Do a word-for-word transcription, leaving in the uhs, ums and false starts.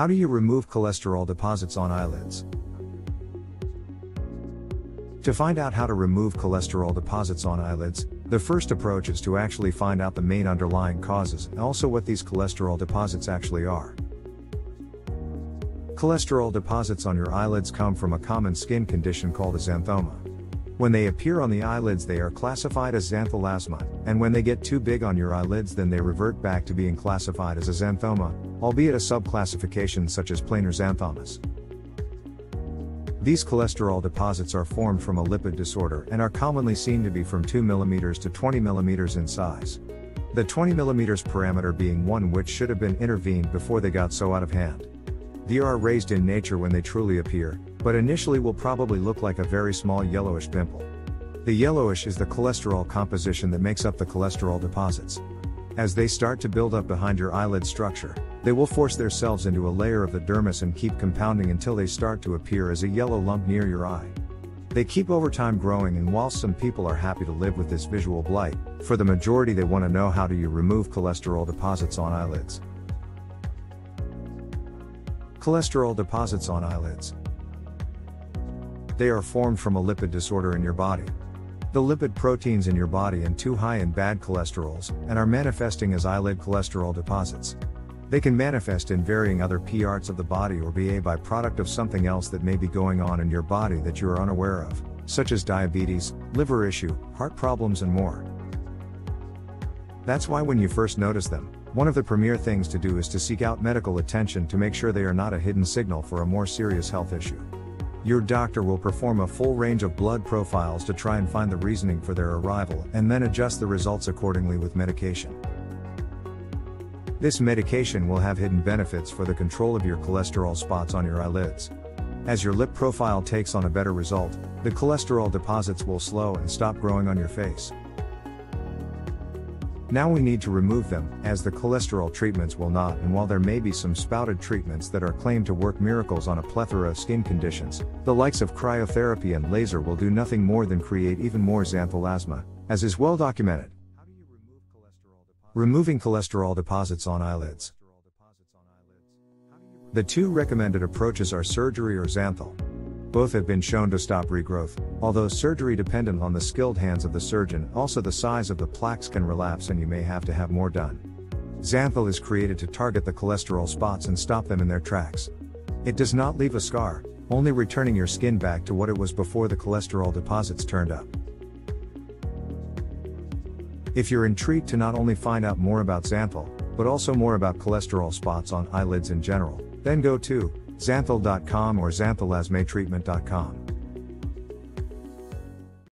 How do you remove cholesterol deposits on eyelids? To find out how to remove cholesterol deposits on eyelids, the first approach is to actually find out the main underlying causes and also what these cholesterol deposits actually are. Cholesterol deposits on your eyelids come from a common skin condition called a xanthoma. When they appear on the eyelids, they are classified as xanthelasma, and when they get too big on your eyelids, then they revert back to being classified as a xanthoma, albeit a subclassification such as planar xanthomas. These cholesterol deposits are formed from a lipid disorder and are commonly seen to be from two millimeters to twenty millimeters in size. The twenty millimeters parameter being one which should have been intervened before they got so out of hand. They are raised in nature when they truly appear, but initially will probably look like a very small yellowish pimple. The yellowish is the cholesterol composition that makes up the cholesterol deposits. As they start to build up behind your eyelid structure, they will force themselves into a layer of the dermis and keep compounding until they start to appear as a yellow lump near your eye. They keep over time growing, and while some people are happy to live with this visual blight, for the majority they want to know, how do you remove cholesterol deposits on eyelids? Cholesterol deposits on eyelids. They are formed from a lipid disorder in your body. The lipid proteins in your body are too high in bad cholesterols and are manifesting as eyelid cholesterol deposits. They can manifest in varying other parts of the body or be a byproduct of something else that may be going on in your body that you are unaware of, such as diabetes, liver issue, heart problems and more. That's why when you first notice them, one of the premier things to do is to seek out medical attention to make sure they are not a hidden signal for a more serious health issue. Your doctor will perform a full range of blood profiles to try and find the reasoning for their arrival and then adjust the results accordingly with medication. This medication will have hidden benefits for the control of your cholesterol spots on your eyelids. As your lip profile takes on a better result, the cholesterol deposits will slow and stop growing on your face. Now we need to remove them, as the cholesterol treatments will not, and while there may be some spouted treatments that are claimed to work miracles on a plethora of skin conditions, the likes of cryotherapy and laser will do nothing more than create even more xanthelasma, as is well documented. How do you remove cholesterol deposits? Removing cholesterol deposits on eyelids. The two recommended approaches are surgery or xanthel. Both have been shown to stop regrowth, although surgery dependent on the skilled hands of the surgeon, also the size of the plaques can relapse and you may have to have more done. Xanthel is created to target the cholesterol spots and stop them in their tracks. It does not leave a scar, only returning your skin back to what it was before the cholesterol deposits turned up. If you're intrigued to not only find out more about xanthel, but also more about cholesterol spots on eyelids in general, then go to xanthel dot com or xanthelasmatreatment dot com.